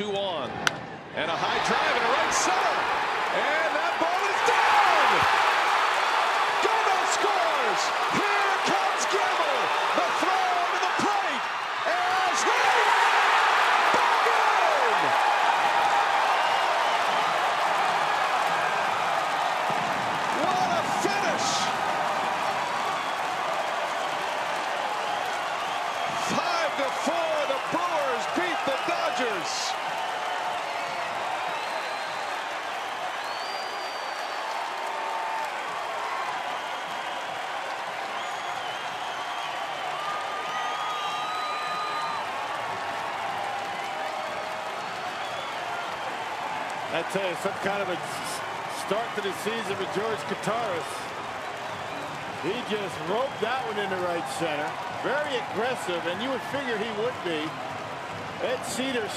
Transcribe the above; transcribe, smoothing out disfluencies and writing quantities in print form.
2 on. And a high drive in right center. And that ball is down! Gamble scores! Here comes Gamble! The throw to the plate! As Reed! Back in! What a finish! 5-4, the Brewers beat the Dodgers. I tell you, some kind of a start to the season with George Kottaras. He just roped that one into right center. Very aggressive, and you would figure he would be. Ed Cedar.